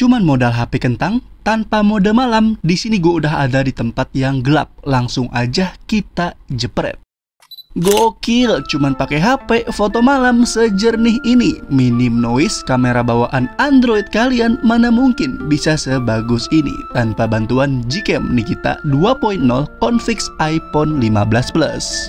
Cuman modal HP kentang, tanpa mode malam, di sini gue udah ada di tempat yang gelap. Langsung aja kita jepret. Gokil, cuman pakai HP foto malam sejernih ini. Minim noise, kamera bawaan Android kalian mana mungkin bisa sebagus ini tanpa bantuan Gcam Nikita 2.0 config iPhone 15 Plus.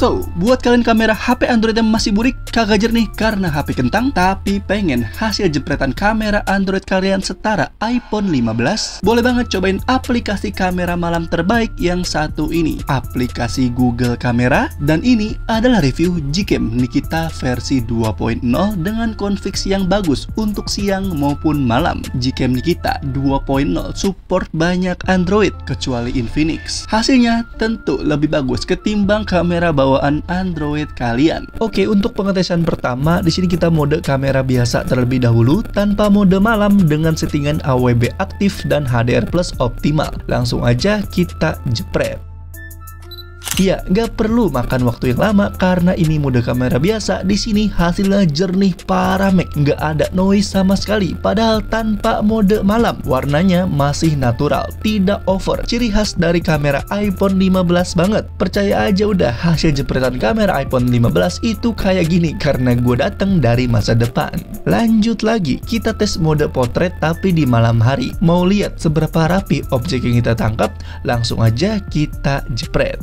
So, buat kalian kamera HP Android yang masih burik, kagak jernih karena HP kentang, tapi pengen hasil jepretan kamera Android kalian setara iPhone 15, boleh banget cobain aplikasi kamera malam terbaik yang satu ini, aplikasi Google Kamera, dan ini adalah review Gcam Nikita versi 2.0 dengan config yang bagus untuk siang maupun malam. Gcam Nikita 2.0 support banyak Android, kecuali Infinix. Hasilnya tentu lebih bagus ketimbang kamera bawah Android kalian. Oke, untuk pengetesan pertama, di sini kita mode kamera biasa terlebih dahulu tanpa mode malam dengan settingan AWB aktif dan HDR+ optimal. Langsung aja kita jepret. Ya, nggak perlu makan waktu yang lama karena ini mode kamera biasa. Di sini hasilnya jernih parah, nggak ada noise sama sekali. Padahal tanpa mode malam, warnanya masih natural, tidak over. Ciri khas dari kamera iPhone 15 banget. Percaya aja udah, hasil jepretan kamera iPhone 15 itu kayak gini karena gue datang dari masa depan. Lanjut lagi, kita tes mode potret tapi di malam hari. Mau lihat seberapa rapi objek yang kita tangkap? Langsung aja kita jepret.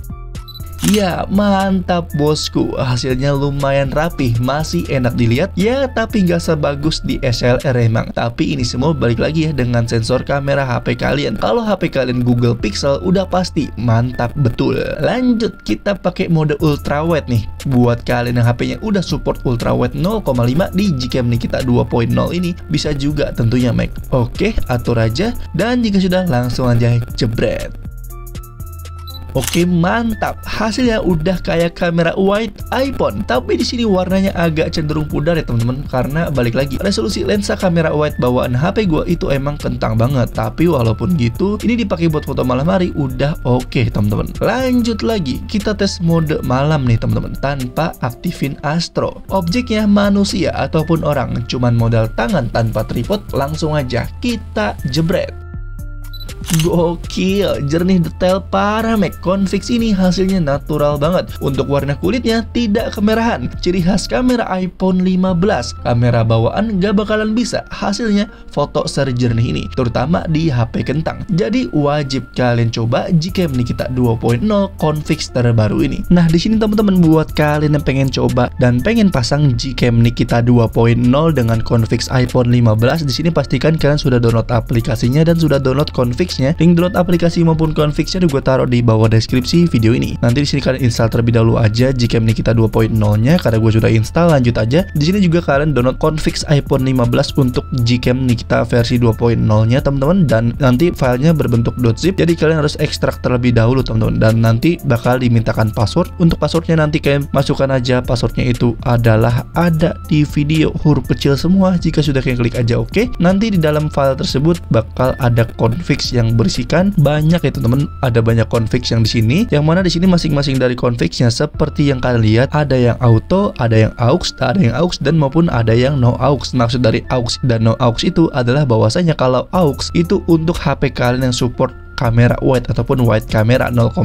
Ya, mantap bosku, hasilnya lumayan rapih, masih enak dilihat. Ya, tapi nggak sebagus di SLR emang. Tapi ini semua balik lagi ya dengan sensor kamera HP kalian. Kalau HP kalian Google Pixel, udah pasti mantap betul. Lanjut, kita pakai mode ultrawide nih. Buat kalian yang HP-nya udah support ultrawide 0,5 di Gcam Nikita 2.0 ini, bisa juga tentunya, Mac. Oke, atur aja. Dan jika sudah, langsung aja jebret. Oke, mantap. Hasilnya udah kayak kamera wide iPhone, tapi di sini warnanya agak cenderung pudar ya teman-teman, karena balik lagi resolusi lensa kamera wide bawaan HP gue itu emang kentang banget. Tapi walaupun gitu, ini dipakai buat foto malam hari udah oke teman-teman. Lanjut lagi, kita tes mode malam nih teman-teman, tanpa aktifin Astro. Objeknya manusia ataupun orang, cuman modal tangan tanpa tripod. Langsung aja kita jebret. Gokil, jernih detail parah, Mac. Config ini hasilnya natural banget. Untuk warna kulitnya tidak kemerahan, ciri khas kamera iPhone 15. Kamera bawaan gak bakalan bisa hasilnya foto sejernih ini, terutama di HP kentang. Jadi wajib kalian coba Gcam Nikita 2.0 config terbaru ini. Nah, di sini teman-teman, buat kalian yang pengen coba dan pengen pasang Gcam Nikita 2.0 dengan config iPhone 15, di sini pastikan kalian sudah download aplikasinya dan sudah download config. Link download aplikasi maupun config-nya gue taruh di bawah deskripsi video ini. Nanti di sini kalian install terlebih dahulu aja Gcam Nikita 2.0-nya karena gue sudah install, lanjut aja. Di sini juga kalian download config iPhone 15 untuk Gcam Nikita versi 2.0-nya teman-teman, dan nanti filenya berbentuk .zip. Jadi kalian harus ekstrak terlebih dahulu teman-teman, dan nanti bakal dimintakan password. Untuk passwordnya nanti kalian masukkan aja, passwordnya itu adalah ada di video huruf kecil semua. Jika sudah kalian klik aja oke. Nanti di dalam file tersebut bakal ada config yang berisikan banyak ya teman-teman, ada banyak config yang di sini, yang mana di sini masing-masing dari config-nya seperti yang kalian lihat, ada yang auto, ada yang aux dan maupun ada yang no aux. Maksud dari aux dan no aux itu adalah bahwasanya kalau aux itu untuk HP kalian yang support kamera wide ataupun wide kamera 0,5,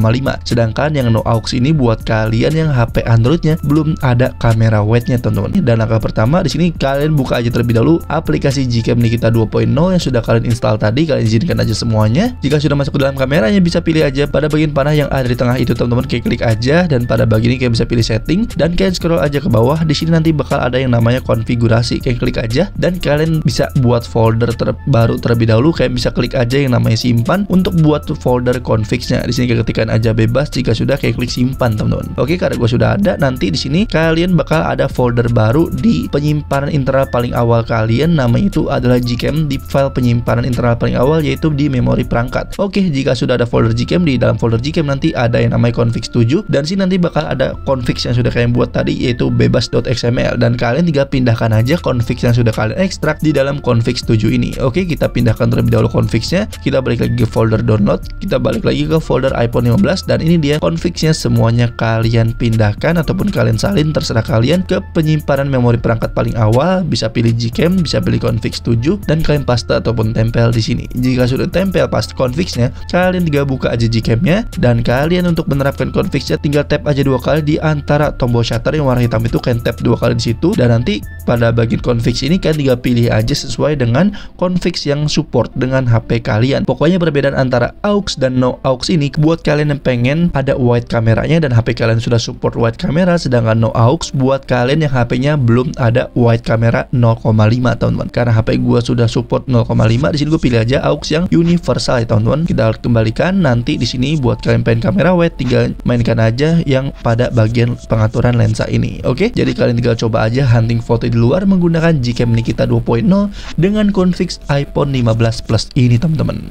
sedangkan yang no aux ini buat kalian yang HP Androidnya belum ada kamera wide-nya teman-teman. Dan langkah pertama di sini kalian buka aja terlebih dahulu aplikasi Gcam Nikita 2.0 yang sudah kalian install tadi, kalian izinkan aja semuanya. Jika sudah masuk ke dalam kameranya, bisa pilih aja pada bagian panah yang ada di tengah itu teman-teman, kayak klik aja, dan pada bagian ini kayak bisa pilih setting dan kayak scroll aja ke bawah. Di sini nanti bakal ada yang namanya konfigurasi, kayak klik aja dan kalian bisa buat folder baru terlebih dahulu, kayak bisa klik aja yang namanya simpan untuk buat folder config-nya. Di sini ketikan aja bebas, jika sudah kayak klik simpan teman-teman. Oke, karena gue sudah ada, nanti di sini kalian bakal ada folder baru di penyimpanan internal paling awal kalian. Nama itu adalah Gcam di file penyimpanan internal paling awal, yaitu di memori perangkat. Oke, jika sudah ada folder Gcam, di dalam folder Gcam nanti ada yang namanya config 7, dan sini nanti bakal ada config yang sudah kalian buat tadi, yaitu bebas.xml, dan kalian tinggal pindahkan aja config yang sudah kalian ekstrak di dalam config 7 ini. Oke, kita pindahkan terlebih dahulu config-nya. Kita balik lagi ke folder download, kita balik lagi ke folder iPhone 15 dan ini dia config-nya, semuanya kalian pindahkan ataupun kalian salin terserah kalian ke penyimpanan memori perangkat paling awal, bisa pilih Gcam, bisa pilih config 7 dan kalian paste ataupun tempel di sini. Jika sudah tempel paste config-nya, kalian tinggal buka aja Gcam-nya dan kalian untuk menerapkan config-nya tinggal tap aja dua kali di antara tombol shutter yang warna hitam itu, kalian tap dua kali di situ dan nanti pada bagian config ini kalian tinggal pilih aja sesuai dengan config yang support dengan HP kalian. Pokoknya perbedaan antara aux dan no aux ini buat kalian yang pengen ada wide kameranya dan HP kalian sudah support wide kamera, sedangkan no aux buat kalian yang HP-nya belum ada wide kamera 0,5 teman-teman. Karena HP gua sudah support 0,5, di sini gua pilih aja aux yang universal ya teman-teman. Kita kembalikan nanti di sini buat kalian pengen kamera wide tinggal mainkan aja yang pada bagian pengaturan lensa ini. Oke, jadi kalian tinggal coba aja hunting foto di luar menggunakan Gcam Nikita 2.0 dengan config iPhone 15 Plus ini teman-teman.